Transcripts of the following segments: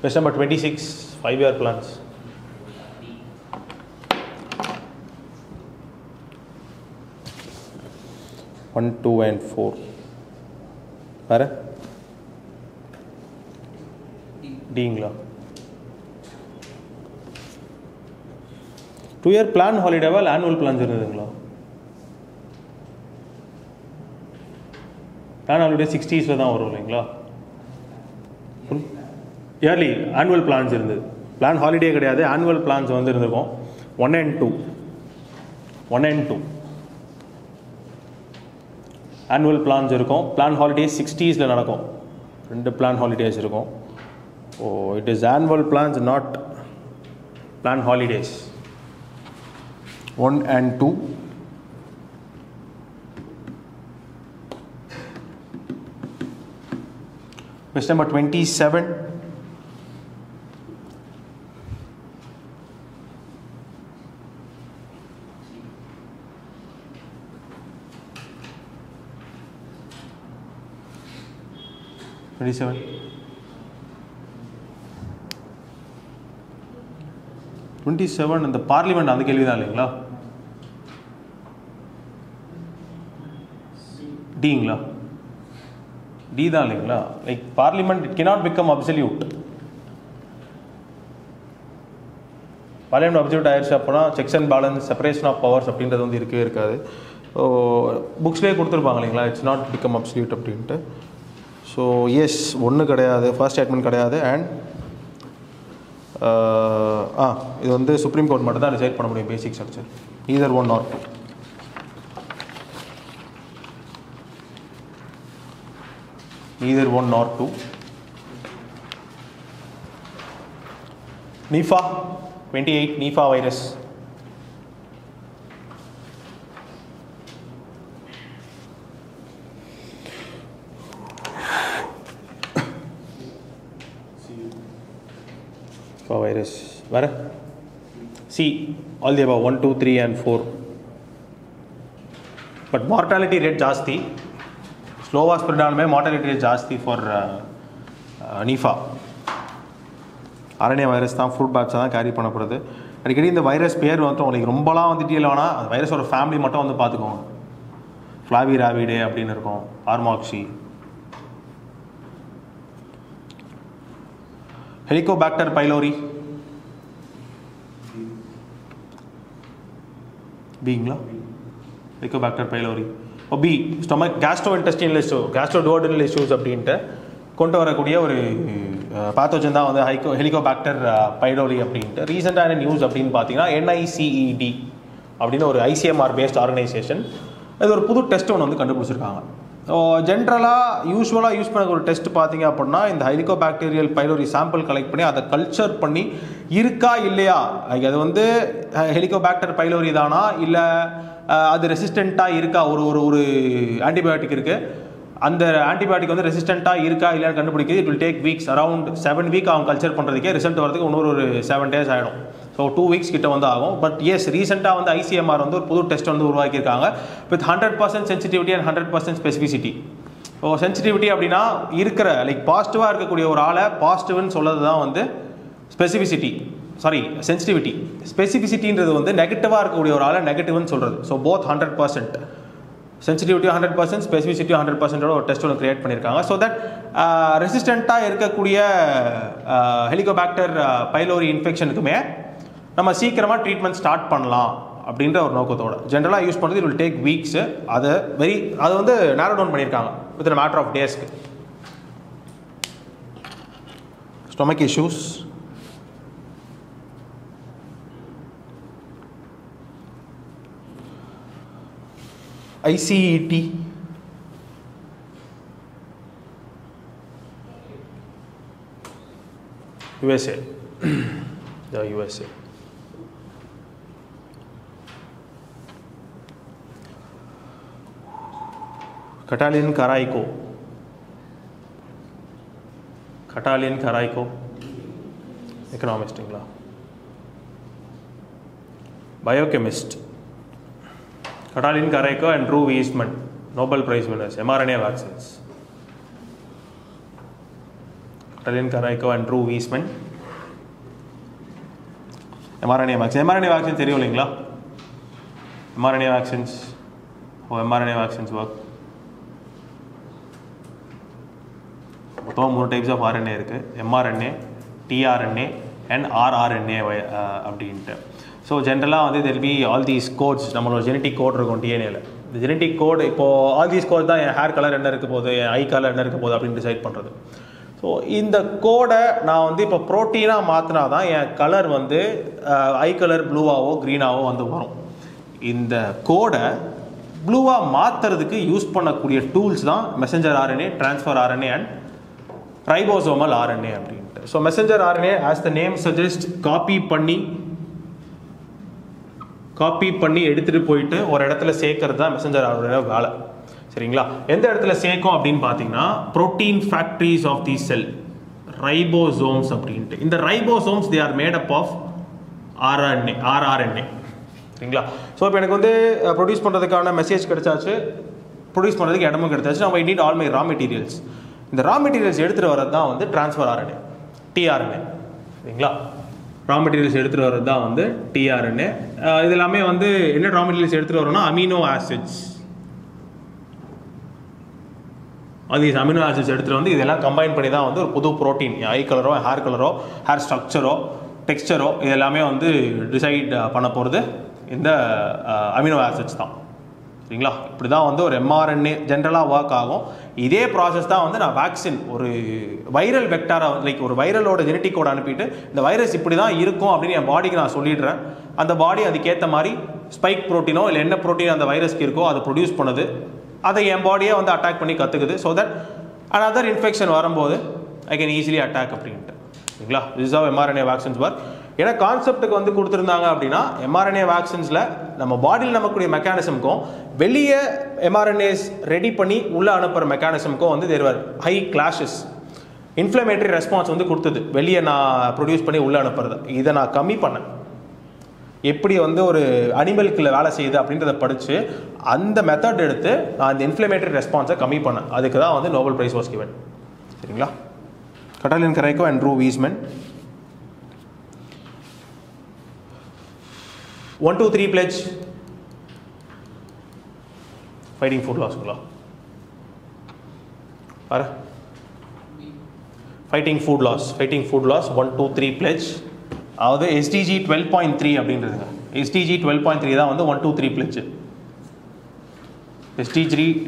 Question number 26, 5-year plans. One, 2, and 4. Are D ingla. 2-year plan holiday val annual plan irundhengla. Plan holiday 60s la dhaan varum illengla. Yearly annual plans irundhu. Plan holiday kediyadhu annual plans vandirundhukom. 1 and 2. 1 and 2. Annual plans irukum. Plan holidays 60s la nadakum. Rendu plan holidays irukum. Oh, it is annual plans, not plan holidays. 1 and 2. Question number 27. Twenty-seven and the parliament and the kelvi dhaan illengla. D ingla. D dhaan illengla. Like parliament, it cannot become absolute. Parliament absolute ஆயிருச்சு அப்பனா checks and balance, separation of powers அப்படின்றது வந்து இருக்கவே இருக்காது. புக்ஸ்லயே கொடுத்துருப்பாங்க இல்லைங்களா, it's not become absolute அப்படின்ட்டு. So yes, ஒன்னு கிடையாது, first statement கிடையாது. And இது வந்து சுப்ரீம் கோர்ட் மட்டும் தான் டிசைட் பண்ண முடியும் basic structure. Either 1 or 2. Either 1 or 2. Nipah 28 Nipah virus. Virus. Where? C. All the above 1, 2, 3 and 4. But mortality rate jasti. Slow was predominant. Mortality rate jasti for Nipah. RNA virus tham food batch tham carry panna porathu. Adikadi indha virus pair vandha ungalku romba la vanditiyalana virus oda family mattum vandha paathukonga. Flaviravidae appdin irukum. Armoxy. Helicobacter pylori. B ingla. Helicobacter pylori. Oh, B stomach gastrointestinal issue, gastroduodenal issues அப்படின்ட்டு கொண்டு வரக்கூடிய ஒரு pathogen தான் வந்து Helicobacter pylori அப்படின்ட்டு. ரீசெண்டான news அப்படின்னு பார்த்தீங்கன்னா NICED அப்படின்னு ஒரு ICMR based ஆர்கனைசேஷன் இது ஒரு புது டெஸ்ட் ஒன்று வந்து கண்டுபிடிச்சிருக்காங்க. ஜென்ரலாக யூஸ்வலாக யூஸ் பண்ண ஒரு டெஸ்ட் பார்த்தீங்க அப்படின்னா இந்த ஹெலிகோபாக்டீரியல் பைலோரி சாம்பிள் கலெக்ட் பண்ணி அதை கல்ச்சர் பண்ணி இருக்கா இல்லையா, அது வந்து ஹெலிகோபாக்டர் பைலோரி தானா இல்லை அது ரெசிஸ்டண்ட்டாக இருக்கா, ஒரு ஆன்டிபயோட்டிக் இருக்குது அந்த ஆன்டிபயோட்டிக் வந்து ரெசிஸ்டண்ட்டாக இருக்கா இல்லையான்னு கண்டுபிடிக்கிறது it will take weeks around 7 weeks அவங்க கல்ச்சர் பண்ணுறதுக்கே ரிசல்ட் வரதுக்கு ஒரு 7 days ஆகிடும். ஸோ 2 weeks கிட்ட வந்து ஆகும். பட் எஸ் ரீசெண்டாக வந்து ஐசிஎம்ஆர் வந்து ஒரு புது டெஸ்ட் வந்து உருவாக்கியிருக்காங்க with 100% sensitivity and 100% specificity. So sensitivity அப்படின்னா இருக்கிற லைக் பாசிட்டிவாக இருக்கக்கூடிய ஒரு ஆளை பாசிட்டிவ்னு சொல்லது தான் வந்து ஸ்பெசிஃபிசிட்டி, சாரி சென்சிட்டிவிட்டி. ஸ்பெசிஃபிசிட்டின்றது வந்து நெகட்டிவாக இருக்கக்கூடிய ஒரு ஆளை நெகட்டிவ்னு சொல்கிறது. ஸோ போத் 100% சென்சிட்டிவிட்டியும் 100% ஸ்பெசிஃபிசிட்டியும் 100%ஓட ஒரு டெஸ்ட் ஒன்று கிரியேட் பண்ணியிருக்காங்க. ஸோ தட் ரெசிஸ்டண்ட்டாக இருக்கக்கூடிய ஹெலிகோபாக்டர் பைலோரி இன்ஃபெக்ஷனுக்குமே நம்ம சீக்கிரமாக ட்ரீட்மெண்ட் ஸ்டார்ட் பண்ணலாம் அப்படின்ற ஒரு நோக்கத்தோட ஜென்ரலாக யூஸ் பண்ணுறது இட் வில் டேக் வீக்ஸு அதை அது வந்து நேரோ டவுன் பண்ணியிருக்காங்க வித் இன் மேட்டர் ஆஃப் டேஸ்க்கு. ஸ்டொமக் இஷ்யூஸ் ஐசிஇடி USA the USA. Katalin Karikó. Katalin Karikó economist ingla. Biochemist Katalin Karikó and Drew Weissman, Nobel Prize winners, mRNA vaccines. Katalin Karikó and Drew Weissman. mRNA vaccines தெரியும் இல்லைங்களா? mRNA vaccines work. மொத்தம் 3 types of RNA இருக்கு, mRNA, tRNA and rRNA அப்படின்ட்டு. So generally there will be all these codes, நம்மளோட genetic code இருக்கும் DNAல. The genetic code இப்போ all these codes தான் hair color என்ன இருக்க போகுது, eye color என்ன இருக்க போகுது அப்படின்னு decide பண்றது. So இந்த கோடை நான் வந்து இப்போ புரோட்டீனா மாத்தினா தான் என் கலர் வந்து ஐ கலர் ப்ளூவாவோ க்ரீனாவோ வந்து வரும். இந்த கோடை ப்ளூவாக மாற்றுறதுக்கு யூஸ் பண்ணக்கூடிய டூல்ஸ் தான் messenger RNA, transfer RNA and ribosomal RNA அப்படின்ட்டு. So messenger RNA as the name suggest copy பண்ணி எடுத்துகிட்டு போயிட்டு ஒரு இடத்துல சேர்க்கறது தான் மெசஞ்சர் ஆர்என்ஏ வேலை. சரிங்களா? எந்த இடத்துல சேர்க்கும் அப்படின்னு பார்த்தீங்கன்னா protein factories of the cell, ribosomes அப்படின்ட்டு. இந்த ribosomes they are made up of rRNA. சரிங்களா? ஸோ இப்போ எனக்கு வந்து ப்ரொடியூஸ் பண்ணுறதுக்கான மெசேஜ் கிடைச்சாச்சு, ப்ரொடியூஸ் பண்ணுறதுக்கு இடமும் கிடைச்சாச்சு. நம்ம I need all my raw materials. இந்த ரா மெட்டீரியல்ஸ் எடுத்துகிட்டு வரது தான் வந்து டிரான்ஸ்ஃபர் ஆர்என்ஏ, டிஆர்என்ஏ. சரிங்களா? ரா மெட்டீரியல்ஸ் எடுத்துகிட்டு வரது தான் வந்து டிஆர்என்ஏ. இது எல்லாமே வந்து என்ன ரா மெட்டீரியல்ஸ் எடுத்துகிட்டு வரோம்னா அமினோ ஆசிட்ஸ். அது அமினோ ஆசிட்ஸ் எடுத்துகிட்டு வந்து இதெல்லாம் கம்பைன் பண்ணி தான் வந்து ஒரு புது ப்ரோட்டீன், ஐ கலரோ ஹேர் கலரோ ஹேர் ஸ்ட்ரக்சரோ டெக்ஸ்சரோ இது எல்லாமே வந்து டிசைட் பண்ண போகிறது இந்த அமினோ ஆசிட்ஸ் தான். சரிங்களா? இப்படி தான் வந்து ஒரு mRNA ஜென்ரலாக ஒர்க் ஆகும். இதே ப்ராசஸ் தான் வந்து நான் வேக்சின் ஒரு வைரல் வெக்டாராக லைக் ஒரு வைரலோட ஜெனட்டிக் கோட் அனுப்பிட்டு இந்த வைரஸ் இப்படி தான் இருக்கும் அப்படின்னு என் பாடிக்கு நான் சொல்லிடுறேன். அந்த பாடி அதுக்கேற்ற மாதிரி ஸ்பைக் ப்ரோட்டீனோ இல்லை என்ன ப்ரோட்டீன் அந்த வைரஸ்க்கு இருக்கோ அதை ப்ரொடியூஸ் பண்ணுது. அதை என் பாடியை வந்து அட்டாக் பண்ணி கற்றுக்குது. ஸோ தட் அனதர் இன்ஃபெக்ஷன் வரும்போது ஐ கேன் ஈஸிலி அட்டாக் அப்படின்ட்டு. சரிங்களா? This of mRNA vaccines work. ஏன்னா கான்செப்டுக்கு வந்து கொடுத்துருந்தாங்க அப்படின்னா mRNA வேக்சின்ஸில் நம்ம பாடியில் நமக்குடைய மெக்கானிசமுக்கும் வெளியே mRNAs ரெடி பண்ணி உள்ளே அனுப்புகிற மெக்கானிசமுக்கும் வந்து there are high clashes. Inflammatory response வந்து கொடுத்தது வெளியே நான் ப்ரொடியூஸ் பண்ணி உள்ளே அனுப்புறது. இதை நான் கம்மி பண்ணேன், எப்படி வந்து ஒரு அனிமல்குள்ள வேலை செய்யுது அப்படின்றத படித்து அந்த மெத்தட் எடுத்து நான் அந்த இன்ஃப்ளமேட்டரி ரெஸ்பான்ஸை கம்மி பண்ணேன். அதுக்கு தான் வந்து நோபல் பிரைஸ் வாஸ் கிவன். சரிங்களா? Katalin Kariko and Drew Weissman. 1, 2, 3 pledge fighting food லாஸுங்களா? வர ஃபைட்டிங் ஃபுட் லாஸ் 1, 2, 3 பிளேஜ். அதாவது SDG 12.3 அப்படின்றதுங்க. SDG 12.3 தான் வந்து 1, 2, 3 பிளட்ஜு.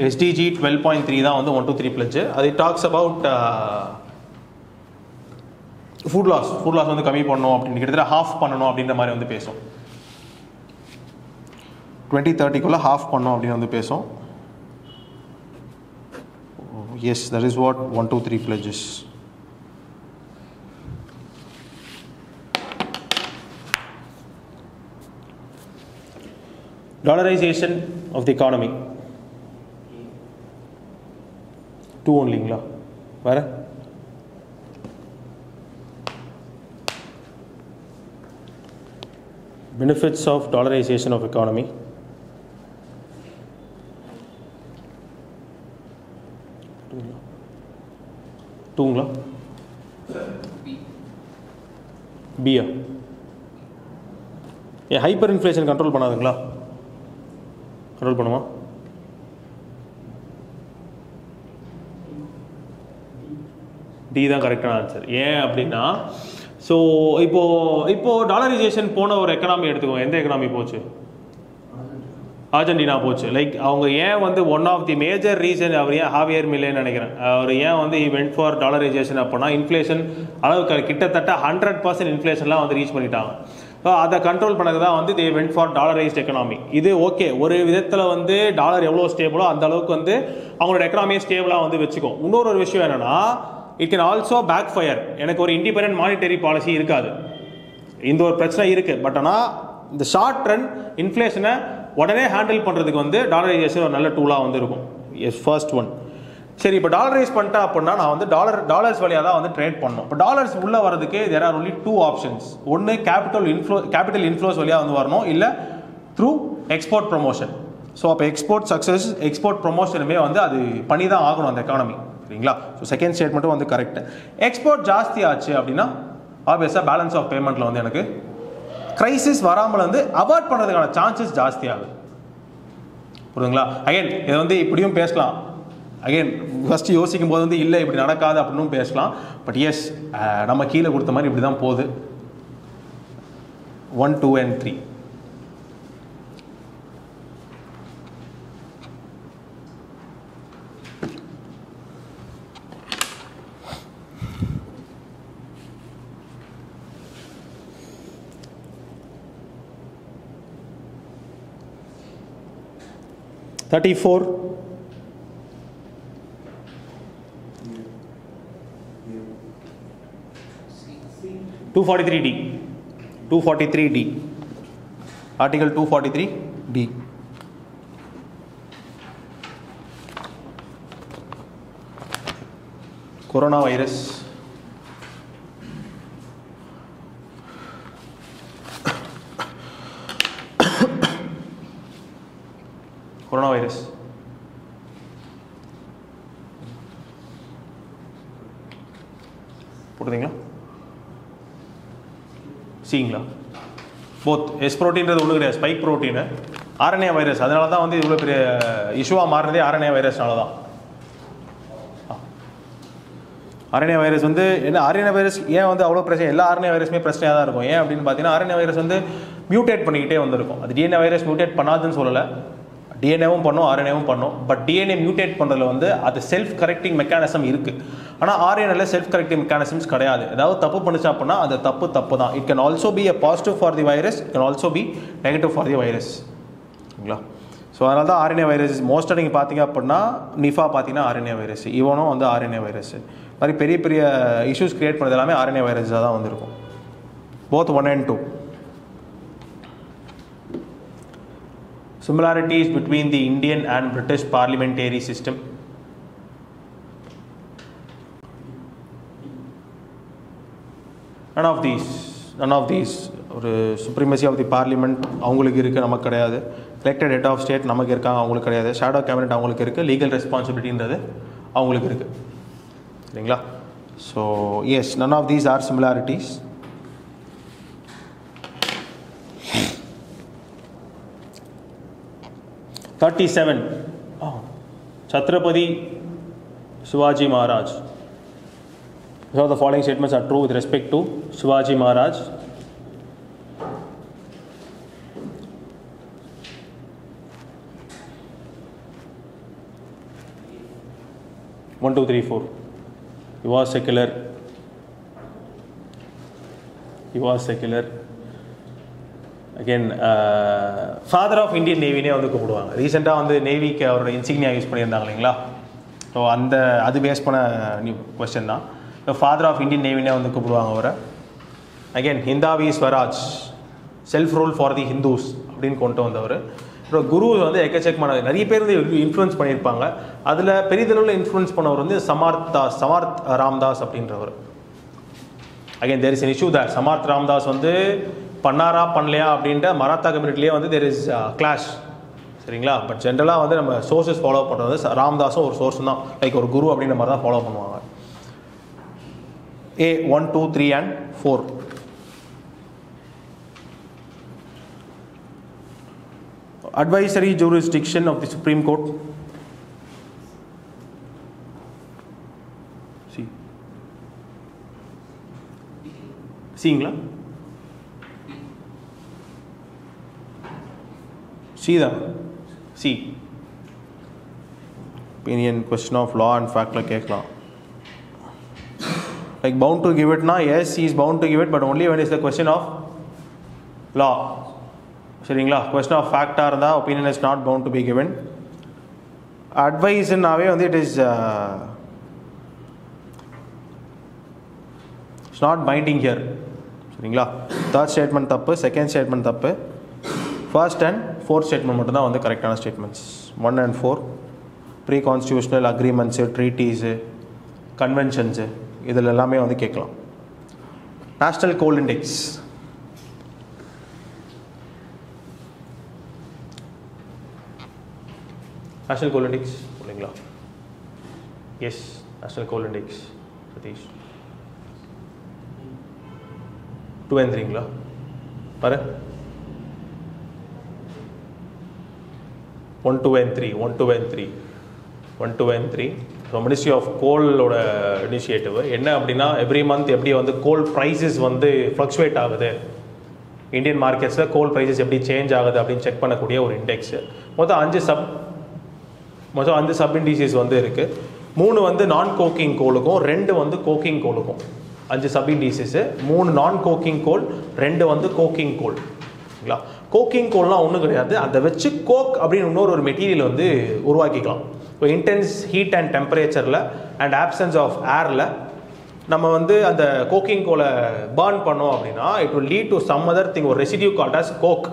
SDG 12.3 தான் வந்து 1, 2, 3 பிளட்ஜு. அது டாக்ஸ் அபவுட் ஃபுட் லாஸ் வந்து கம்மி பண்ணணும் அப்படின்னு, கிட்டத்தட்ட ஹாஃப் பண்ணணும் அப்படின்ற மாதிரி வந்து பேசும். 2030 ஹாஃப் பண்ணணும் அப்படின்னு வந்து பேசும். Yes, that is what 1, 2, 3 pledges. Dollarization of the economy. 2 onlyங்களா? வேற benefits of dollarization of economy. டூங்களா? பியா? ஏன் ஹைப்பர் இன்ஃப்ளேஷன் கண்ட்ரோல் பண்ணாதுங்களா? கண்ட்ரோல் பண்ணுமா? டி தான் கரெக்டான ஆன்சர். ஏன் அப்படின்னா ஸோ இப்போது டாலரைசேஷன் போன ஒரு எக்கனாமி எடுத்துக்கோங்க. எந்த எக்கனாமி போச்சு? அர்ஜென்டினா போச்சு. லைக் அவங்க ஏன் வந்து one of the major reason, அவர் ஏன் ஹாவியர் மில்லேன்னு நினைக்கிறேன், அவர் ஏன் வந்து இவெண்ட் ஃபார் டாலரைசேஷன் அப்படின்னா இன்ஃப்ளேஷன் அளவுக்கு கிட்டத்தட்ட 100% இன்ஃப்ளேஷன்லாம் வந்து ரீச் பண்ணிட்டாங்க. ஸோ அதை கண்ட்ரோல் பண்ணது தான் வந்து தே வெண்ட் ஃபார் டாலரைஸ்ட் எக்கனாமி. இது ஓகே, ஒரு விதத்தில் வந்து டாலர் எவ்வளோ ஸ்டேபிளோ அந்த அளவுக்கு வந்து அவங்களோட எக்கனாமியை ஸ்டேபிளாக வந்து வச்சுக்கும். இன்னொரு ஒரு விஷயம் என்னென்னா it can also backfire. எனக்கு ஒரு இண்டிபெண்டன்ட் மானிட்டரி பாலிசி இருக்காது, இந்த ஒரு பிரச்சனை இருக்குது. பட் ஆனால் இந்த ஷார்ட் ரன் இன்ஃப்ளேஷனை உடனே ஹேண்டில் பண்ணுறதுக்கு வந்து டாலரைசேஷன் ஒரு நல்ல டூலாக வந்து இருக்கும். Yes, first one. சரி, இப்போ டாலரைஸ் பண்ணிட்டேன் அப்படின்னா நான் வந்து டாலர்ஸ் வழியாக தான் வந்து ட்ரேட் பண்ணணும். இப்போ டாலர்ஸ் உள்ளே வரதுக்கு தேர் ஆர் ஒன்லி 2 ஆப்ஷன்ஸ். ஒன்று கேபிட்டல் இன்ஃப்ளோஸ் வழியாக வந்து வரணும், இல்லை த்ரூ எக்ஸ்போர்ட் ப்ரொமோஷன். ஸோ அப்போ எக்ஸ்போர்ட் சக்ஸஸ், எக்ஸ்போர்ட் ப்ரொமோஷனுமே வந்து அது பண்ணி தான் ஆகணும் அந்த economy. So second statement is correct. Export jaasti aachu appadina obviously balance of payment la vandu enak crisis varamala vandu avoid pannradhukana chances jaasti aagudhu. Again idu vandu ipdiyum pesalam. Again first yosikkum bodhu vandu illa ipdi nadakadhu appadinum pesalam. But yes nama keela kodutha mari ipdi dhaan podhu. 1 2 and 3 34 243D article 243D coronavirus coronavirus போடுதீங்களா சீங்களா both S protein றது ஒண்ணு கிடையாது spike protein RNA virus அதனால தான் வந்து இவ்ளோ பெரிய இஷ்யூவா மாறுதே RNA வைரஸ்னால தான் RNA வைரஸ் வந்து என்ன RNA வைரஸ் ஏன் வந்து அவ்ளோ பிரச்சனை எல்லா RNA வைரஸ்மே பிரச்சனையா தான் இருக்கும் ஏன் அப்படினு பார்த்தீனா RNA வைரஸ் வந்து மியூட்டேட் பண்ணிட்டே வந்திருக்கும் அது DNA வைரஸ் மியூட்டேட் பண்ணாதுன்னு சொல்லல DNAவும் பண்ணோம் RNAவும் பண்ணோம் பட் DNA மியூட்டேட் பண்றதுல வந்து அது செல்ஃப் கரெக்டிங் மெக்கானிசம் இருக்கு ஆனா RNAல செல்ஃப் கரெக்டிங் மெக்கானிசம்ஸ் கிடையாது அதாவது தப்பு பண்ணுச்சா அப்படினா அது தப்பு தான் it can also be a positive for the virus it can also be negative for the virus ஓகேங்களா சோ அதனால தான் RNA வைரஸ் மோஸ்டா நீங்க பாத்தீங்க அப்படினா நிஃபா பாத்தீனா RNA வைரஸ் இவனோ வந்து RNA வைரஸ் மாதிரி பெரிய இஷ்யூஸ் கிரியேட் பண்றது எல்லாமே RNA வைரஸா தான் வந்திருக்கும் both 1 and 2 similarities between the Indian and British parliamentary system none of these supremacy of the parliament avங்களுக்கு இருக்கு நமக்கு கிடையாது elected head of state நமக்கு இருக்காங்க அவங்களுக்கு கிடையாது shadow cabinet அவங்களுக்கு இருக்கு legal responsibilityன்றது அவங்களுக்கு இருக்கு சரிங்களா so yes none of these are similarities Chhatrapati Shivaji Maharaj. So the following statements are true with respect to Shivaji Maharaj. One, two, three, four. He was secular. Again, father of Indian Navy ne avadukku poduvaanga recently on the navy ku avara insignia use panirundanga illingla so and adu base pana question da the father of Indian Navy ne avadukku poduvaanga avara again Hindavi Swaraj self rule for the Hindus appdin kondu vandavaru so guru vandu ekachekmana nariya per influence panirpaanga adula periyathula influence panavaru vandu Samarth Ramdas appindravaru again there is an issue that Samarth Ramdas vandu பண்ணாரா பண்ணலையா அப்படின்ற மராத்தா கம்யூனிட்டிலேயே வந்து there is clash சரிங்களா but ஜெனரலாக வந்து நம்ம sources follow பண்ணுறது ராம்தாஸும் ஒரு சோர்ஸும் தான் லைக் ஒரு குரு அப்படின்ற மாதிரி தான் ஃபாலோ பண்ணுவாங்க A 1 2 3 and 4 advisory jurisdiction of the supreme court C சிங்களா See opinion question of law and fact like bound to give it na yes he is bound to give it but only when it's the question of law seringla question of fact ah irundha opinion is not bound to be given advice nave and it is it's not binding here seringla third statement tappu second statement tappu First and fourth statement மட்டும் தான் வந்து கரெக்டான statements 1 and 4 pre constitutional agreements treaties conventions இதில் எல்லாமே வந்து கேட்கலாம் national coal index national coal index இல்லைங்களா yes National Coal Index, Satish. 2 and 3ங்களா? பாரு. 1, 2 and 3. So, Ministry of Coal initiative. என்ன அப்படின்னா every month எப்படி வந்து coal prices வந்து fluctuate ஆகுது. Indian markets la coal prices எப்படி change ஆகுது அப்படினு செக் பண்ணக்கூடிய ஒரு இன்டெக்ஸ். மொத்தம் 5 sub indices வந்து இருக்கு. 3 வந்து non coking coalுக்கும் 2 வந்து coking coalுக்கும் 5 sub indices 3 non coking coal 2 வந்து coking coal ங்களா. கோக்கிங் கோல்லாம் ஒன்றும் கிடையாது, அதை வச்சு கோக் அப்படின்னு இன்னொரு மெட்டீரியல் வந்து உருவாக்கிக்கலாம். இப்போ இன்டென்ஸ் ஹீட் அண்ட் டெம்பரேச்சரில் அண்ட் ஆப்சன்ஸ் ஆஃப் ஏரில் நம்ம வந்து அந்த கோக்கிங் கோலை பர்ன் பண்ணோம் அப்படின்னா it will lead to some other thing, ஒரு ரெசிடியூ கால்ட் ஆஸ் கோக்.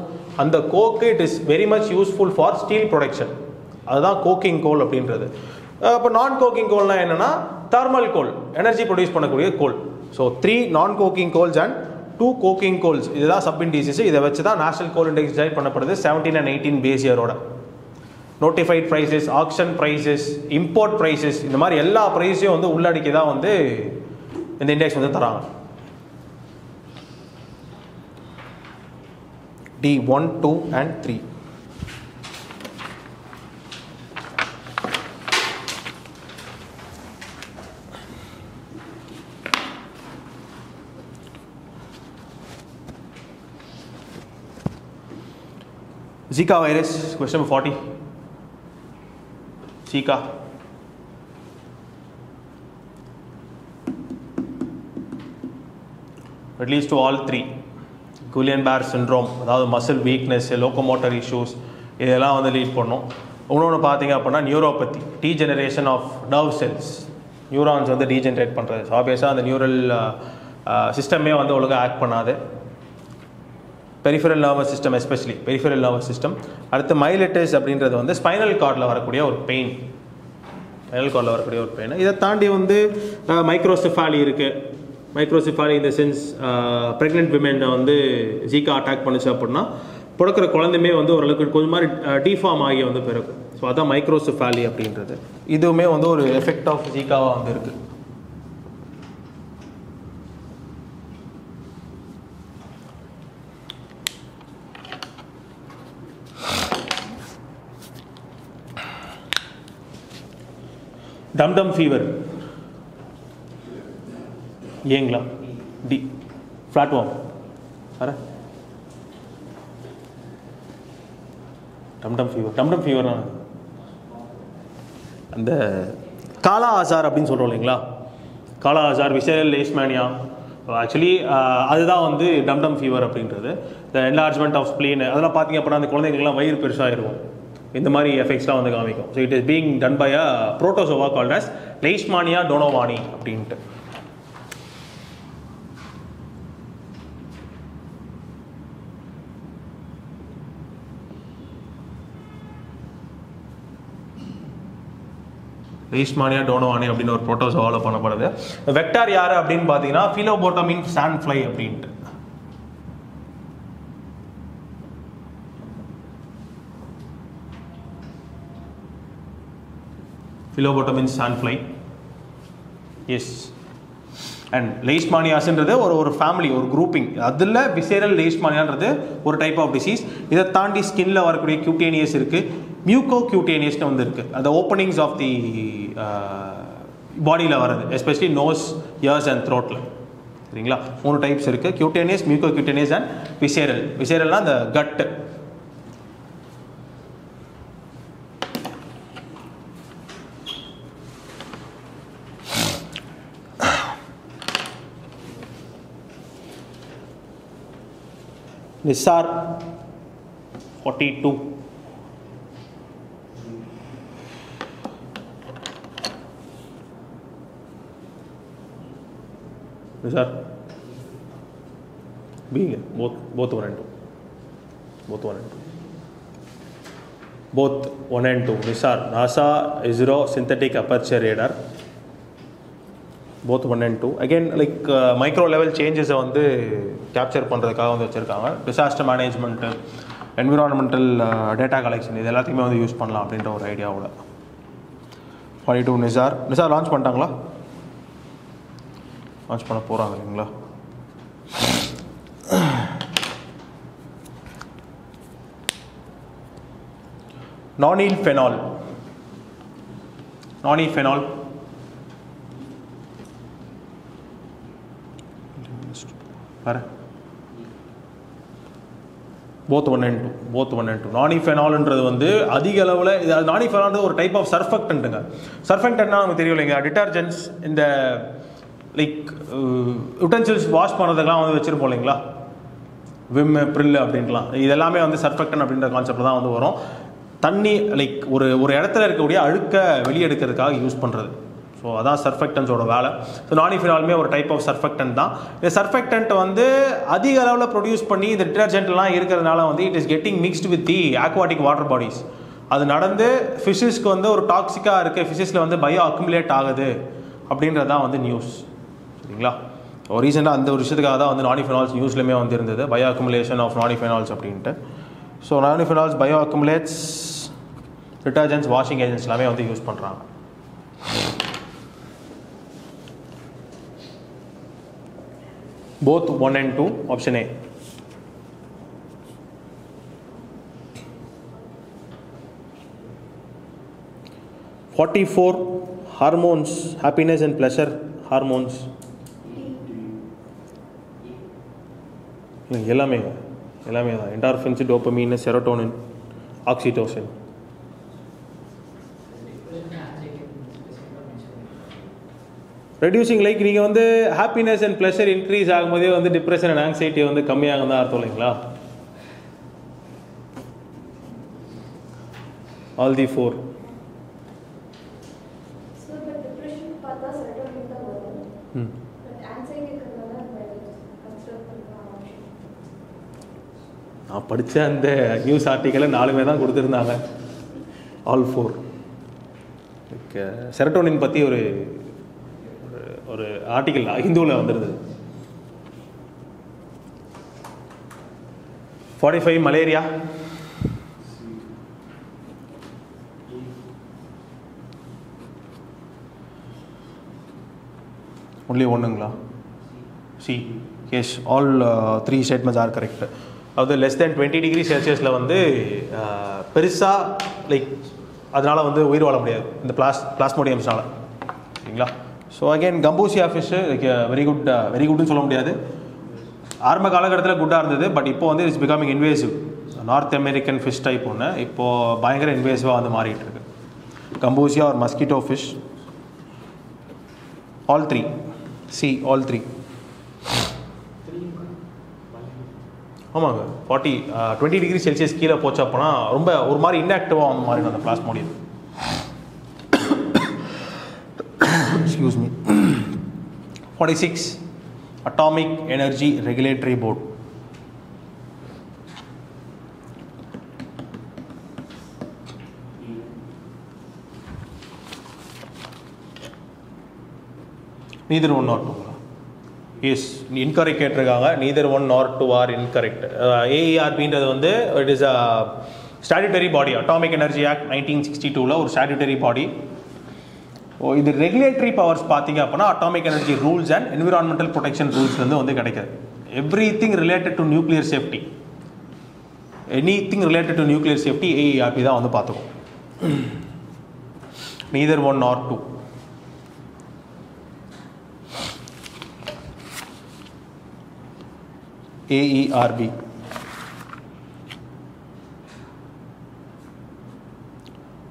அந்த coke it is very much useful for steel production, அதுதான் கோக்கிங் கோல் அப்படின்றது. அப்போ நான் கோக்கிங் கோல்னால் என்னென்னா தெர்மல் கோல், எனர்ஜி ப்ரொடியூஸ் பண்ணக்கூடிய கோல். ஸோ 3 நான் coking coals and 2 coking coals, இதுதான் சப் இண்டீசஸ். இதை வச்சு தான் நேஷனல் கோல் இண்டெக்ஸ் டிசைட் பண்ணப்படுது 17 and 18 பேஸ் இயரோட. Notified prices, auction prices, import prices, இந்த மாதிரி எல்லா ப்ரைஸையும் வந்து உள்ளடக்கி தான் வந்து இந்த இண்டெக்ஸ் வந்து தராங்க. D 1, 2 and 3. Zika virus, question number 40. Zika. At least to all 3. Guillain-Barre syndrome, that muscle weakness, locomotor issues, இதெல்லாம் வந்து லீட் பண்ணும். இன்னொன்று பார்த்தீங்க அப்படின்னா neuropathy, degeneration of nerve cells, neurons வந்து டீஜெனரேட் பண்ணுறது. ஆப்வியஸாக அந்த நியூரல் சிஸ்டமே வந்து ஒழுங்காக ஆக்ட் பண்ணாது. Peripheral nervous system, especially peripheral nervous system. அடுத்து மைலட்டிஸ் அப்படின்றது வந்து ஸ்பைனல் கார்டில் வரக்கூடிய ஒரு பெயின், ஸ்பைனல் கார்டில் வரக்கூடிய ஒரு பெயின். இதை தாண்டி வந்து மைக்ரோசிஃபாலி இருக்குது. மைக்ரோசிஃபாலி இந்த சென்ஸ் ப்ரெக்னென்ட் விமென்னை வந்து ஜீக்கா அட்டாக் பண்ணிச்சு அப்படின்னா பிறக்கிற குழந்தையுமே வந்து ஓரளவுக்கு கொஞ்சம் மாதிரி டிஃபார்ம் ஆகி வந்து பிறக்கும். ஸோ அதான் மைக்ரோசிஃபாலி அப்படின்றது. இதுவுமே வந்து ஒரு எஃபெக்ட் ஆஃப் ஜீக்காவாக வந்து இருக்குது. டம்டம் ஃபீவர் ஏங்களா? டி பிளாட்வார்ம் வர. டம்டம் ஃபீவர், டம்டம் ஃபீவர்னா அந்த காலா ஆசார் அப்படின்னு சொல்கிறோம் இல்லைங்களா? காலா ஆசார், விசேல் லேஷ்மானியா, ஆக்சுவலி அதுதான் வந்து டம்டம் ஃபீவர் அப்படின்றது. இந்த என்லார்ஜ்மெண்ட் ஆஃப் ஸ்ப்ளீன் அதெல்லாம் பார்த்தீங்க அப்படின்னா அந்த குழந்தைங்களுக்குலாம் வயிறு பெருசாக இருக்கும். இந்த மாதிரி எஃபெக்ட்ஸ்லாம் வந்து காமிக்கும். So it is being done by a protozoa called as Leishmania donovani அப்படின்ட்டு. லெய்ஷ்மானியா டோனோவானி அப்படின்னு ஒரு புரோட்டோசோவாவில் பண்ணப்படுது. வெக்டார் யார் அப்படின்னு பார்த்தீங்கன்னா ஃபிலோபோட்டமின் சாண்ட் ஃப்ளை அப்படின்ட்டு. Philobotomin sandfly, yes. And leishmaniasன்றது ஒரு ஃபேமிலி, ஒரு grouping. அதில் visceral leishmaniaன்றது ஒரு டைப் ஆஃப் டிசீஸ். இதை தாண்டி ஸ்கின்ல வரக்கூடிய cutaneous இருக்கு, மியூகோ cutaneousனு வந்து இருக்கு. அந்த ஓப்பனிங்ஸ் ஆஃப் தி பாடியில் வர்றது, எஸ்பெஷலி நோஸ், இயர்ஸ் அண்ட் த்ரோட்டில். சரிங்களா? 3 டைப்ஸ் இருக்கு, cutaneous, மியூகோ cutaneous அண்ட் visceral. Visceralனா அந்த gut. NISAR 42. NISAR B, both 1 and 2. NISAR, NASA ISRO synthetic aperture radar, both 1 and 2. Again, like micro level changes on the capture பண்ணுறதுக்காக வந்து வச்சுருக்காங்க. Disaster management, environmental data collection, இது எல்லாத்தையுமே வந்து use பண்ணலாம் அப்படின்ற ஒரு ஐடியாவோட. 42 NISAR. NISAR launch பண்ணிட்டாங்களா? launch பண்ண போறாங்க இல்லீங்களா? Nonylphenol. Phenol. Nonylphenol. Phenol. Both 1 and 2. Both 1 and 2. Nonylphenol is a type of surfactant. Surfactant is detergents in the like utensils wash Vim, Pril, this is a surfactant concept. Tanni like ஒரு இடத்துல இருக்க கூடிய அழுக்க வெளிய எடுக்கிறதுக்காக use பண்றது so அதான் surfactants ஓட வேலை சோ nonylphenolமே ஒரு டைப் ஆஃப் surfactant தான் இந்த surfactant வந்து அதிக அளவுல ப்ரொடியூஸ் பண்ணி இந்த டிடர்ஜென்ட்லாம் இருக்குறனால வந்து it is getting mixed with the aquatic water bodies அது நடந்து ஃபிஷஸ்க்கு வந்து ஒரு டாக்ஸிக்கா இருக்கு ஃபிஷஸ்ல வந்து பயோ அக்குமுலேட் ஆகுது அப்படின்றது தான் வந்து நியூஸ் சரிங்களா ஒரு ரீசனா அந்த ஒரு விஷயத்துக்காக தான் வந்து nonylphenols நியூஸ்லயே வந்திருந்தது பயோ அக்குமுலேஷன் ஆஃப் nonylphenols அப்படினு So nonylphenols bioaccumulates detergents, washing agents எல்லாமே வந்து யூஸ் பண்றாங்க. Both 1 and 2 option A. Hormones, happiness and pleasure hormones. எல்லாமே Endorphins, dopamine, serotonin, oxytocin. Reducing like you know, happiness and pleasure increase depression and anxiety on the coming out. All the four. So but depression I read the news article and all four. Serotonin பத்தி ஒரு article Hinduல வந்திருது 45 malaria. Only one. See, yes, all three statements are correct. Less than 20 degrees Celsius la vande perisa like adanal vande uir vala mudiyadhu inda plasmodiums nala seringla so again gambusia fish like very good nu solla mudiyadhu arma kala kadathila good ah irundhathu but ipo vande it's becoming invasive north american fish type one ipo bayangara invasive ah vande maariterukku gambusia or mosquito fish all three see all three 40 degrees Celsius கீழ போச்சா போனா ரொம்ப ஒரு மாதிரி இன்ஆக்டிவா ஆன மாதிரி அந்த plasmodium excuse me 46 atomic energy regulatory board neither one nor two Yes, incorrect. Neither one nor two are incorrect. AERB, it is a statutory body. Atomic Energy Act 1962 la, statutory body. Oh, the regulatory powers atomic energy rules and environmental protection rules. Everything related to nuclear safety. Anything related to nuclear safety, AERB da vandu paathukom. Neither one nor two. AERB.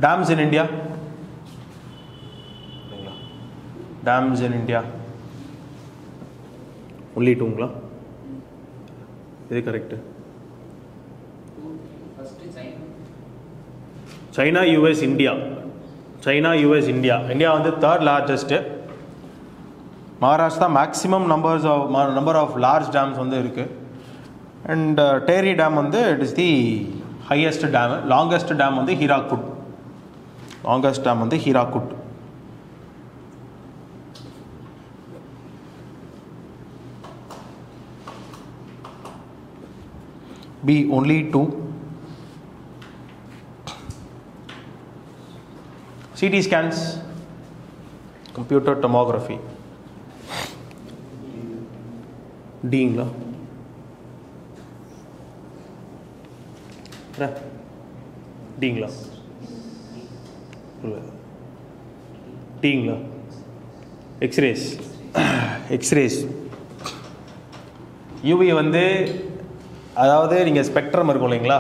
Dams in India. Dams in India. Only two. Is it correct? First is China. China, US, India. China, US, India. India is the third largest. Maharashtra maximum number of large dams on the And Tehri Dam on the, it is the highest dam, longest dam on the Hirakud. Longest dam on the Hirakud. B only two. CT scans, computer tomography. Dingla. Dingla. Dingla. X-rays. X-rays. UV வந்து அதாவது நீங்கள் spectrum இருக்கும் இல்லைங்களா,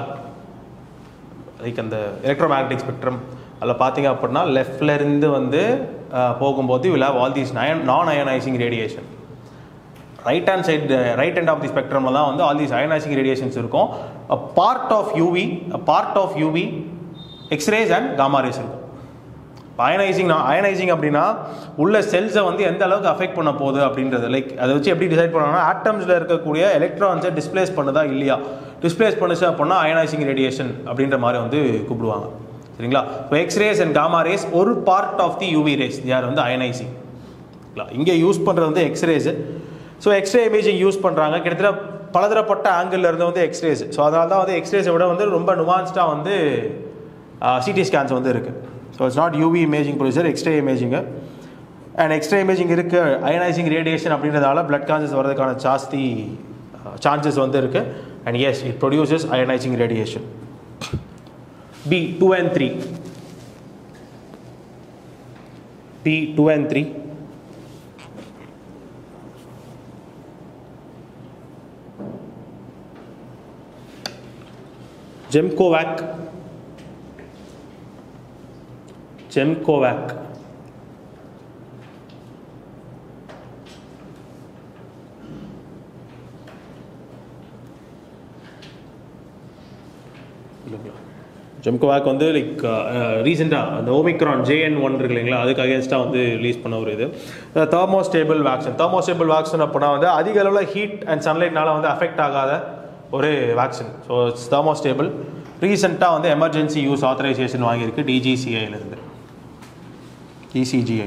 like அந்த electromagnetic spectrum அதில் பார்த்தீங்க அப்படின்னா லெஃப்ட்லேருந்து வந்து போகும்போது will have all these non ionising radiation. Right hand side, right hand of the ஸ்பெக்ட்ரமில் தான் வந்து ஆல் தீஸ் அயனைசிங் ரேடியேஷன்ஸ் இருக்கும். Part of UV X-rays and gamma rays இருக்கும். அயனைசிங் அப்படின்னா உள்ள செல்ஸை வந்து எந்த அளவுக்கு அஃபெக்ட் பண்ண போகுது அப்படின்றது, லைக் அதை வச்சு எப்படி டிசைட் பண்ணணும்னா ஆட்டம்ஸில் இருக்கக்கூடிய எலக்ட்ரான்ஸை டிஸ்பிளேஸ் பண்ணுதா இல்லையா, டிஸ்பிளேஸ் பண்ணுச்சு அப்படின்னா அயனைசிங் ரேடியேஷன் அப்படின்ற மாதிரி வந்து கூப்பிடுவாங்க. சரிங்களா? So X-rays and gamma rays ஒரு part of the UV rays, யார் வந்து அயனைசிங். இங்கே யூஸ் பண்ணுறது வந்து X-rays. So x ray imaging use பண்ணுறாங்க கிட்டத்தட்ட பலதரப்பட்ட ஆங்கிள் இருந்து வந்து எக்ஸ்ரேஸ். ஸோ அதனால தான் வந்து எக்ஸ்ரேஸை விட வந்து ரொம்ப நுவான்ஸ்டாக வந்து சிடி ஸ்கேன்ஸ் வந்து இருக்குது. So it's not UV imaging procedure, X-ray imaging. And X-ray imaging இருக்கு, அயனைசிங் ரேடியேஷன் அப்படின்றதால பிளட் கான்சஸ் வரதுக்கான ஜாஸ்தி சான்சஸ் வந்து இருக்கு. And yes, it produces ionizing radiation. B 2 and 3. Gemkovac. Gemkovac வந்து லைக் ரீசெண்டாக அந்த ஓமிக்ரான் JN1 இருக்கு இல்லைங்களா, அதுக்கு அகேன்ஸ்டாக வந்து ரிலீஸ் பண்ண ஒரு இது தெர்மோஸ்டேபிள் வேக்சின். தெர்மோஸ்டேபிள் வேக்சின் அப்படின்னா வந்து அதிக அளவில் ஹீட் அண்ட் சன்லைட்னால வந்து அஃபெக்ட் ஆகாத ஒரு வேக்சின். So it's thermostable. ரீசெண்டாக வந்து எமர்ஜென்சி யூஸ் ஆத்தரைசேஷன் வாங்கியிருக்கு DGCIலேருந்து. DCGI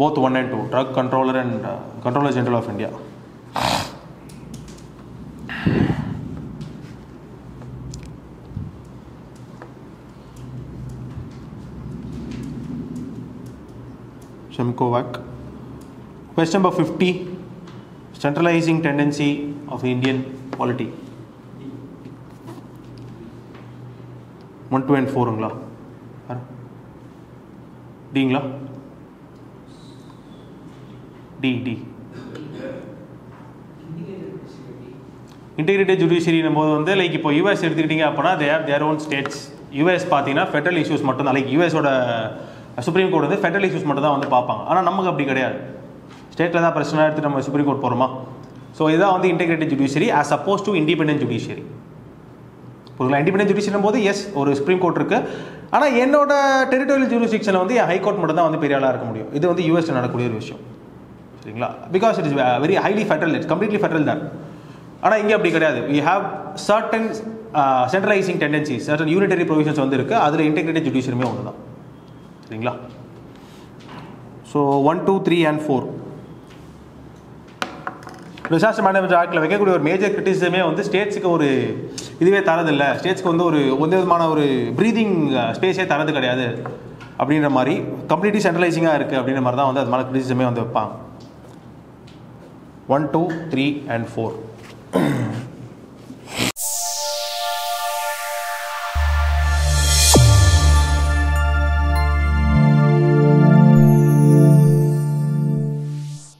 both 1 and 2, drug controller and controller general of India. Gemkovac. Question number 50. Centralizing tendency of Indian polity. 1, 2 and 4ங்களா? Dங்களா? D. இன்டிகிரேட்டட் ஜுடிஷியரின் போது வந்து லைக் இப்போ யூஎஸ் எடுத்துக்கிட்டீங்க அப்படின்னா they have their own states. US பார்த்தீங்கன்னா ஃபெடரல் இஷ்யூஸ் மட்டும்தான், லைக் யூஎஸோட சுப்ரீம் கோர்ட் வந்து ஃபெடரல் இஷ்யூஸ் மட்டும் தான் வந்து பார்ப்பாங்க. ஆனால் நமக்கு அப்படி கிடையாது, ஸ்டேட்டில் தான் பிரச்சனை எடுத்து நம்ம சுப்ரீம் கோர்ட் போகிறோமா. ஸோ இதுதான் வந்து integrated judiciary as suppose to independent judiciary. ஒரு இண்டிபெண்டன்ட் ஜுடிஷியரின் போது எஸ் ஒரு சுப்ரீம் கோர்ட் இருக்குது, ஆனால் என்னோட டெரிட்டோரியல் ஜூரிஸ்டிக்ஷனில் வந்து ஹைகோர்ட் மட்டும் தான் வந்து பெரிய ஆளாக இருக்க முடியும். இது வந்து யூஎஸில் நடக்கக்கூடிய ஒரு விஷயம். சரிங்களா? Because it is very highly federal, it's completely federal தான். ஆனால் இங்கே அப்படி கிடையாது. We have certain centralizing tendency, certain unitary provisions வந்து இருக்குது. அதில் இன்டிகிரேட்டட் ஜுடிஷியரியுமே ஒன்று தான். சரிங்களா? So 1, 2, 3 and 4. டிசாஸ்டர் மேனேஜ்மெண்ட் ஆக்டில் வைக்கக்கூடிய ஒரு மேஜர் கிரிட்டிசிசமே வந்து ஸ்டேட்ஸுக்கு ஒரு இதுவே தரதில்லை, ஸ்டேட்ஸ்க்கு வந்து ஒரு விதமான ஒரு ப்ரீதிங் ஸ்பேஸே தரது கிடையாது அப்படின்ற மாதிரி, கம்ப்ளீட்லி சென்ட்ரலைசிங்காக இருக்குது அப்படின்ற மாதிரி தான் வந்து அது மாதிரி கிரிட்டிசிசமே வந்து வைப்பாங்க. 1, 2, 3 and 4.